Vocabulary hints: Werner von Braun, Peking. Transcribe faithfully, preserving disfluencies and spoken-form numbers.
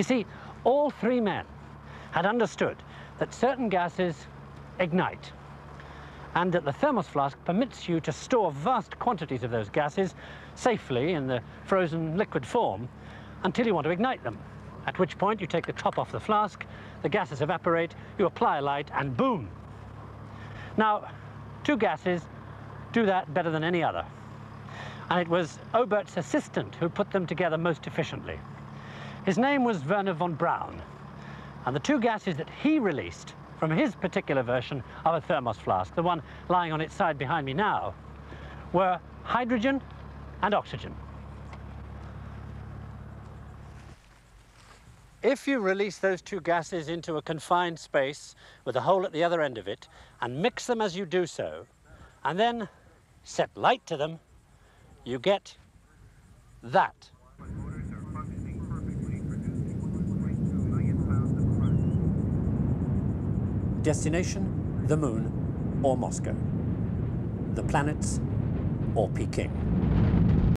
You see, all three men had understood that certain gases ignite, and that the thermos flask permits you to store vast quantities of those gases safely in the frozen liquid form until you want to ignite them, at which point you take the top off the flask, the gases evaporate, you apply a light, and boom. Now, two gases do that better than any other, and it was Obert's assistant who put them together most efficiently. His name was Werner von Braun, and the two gases that he released from his particular version of a thermos flask, the one lying on its side behind me now, were hydrogen and oxygen. If you release those two gases into a confined space with a hole at the other end of it and mix them as you do so, and then set light to them, you get that. Destination, the moon or Moscow. The planets or Peking.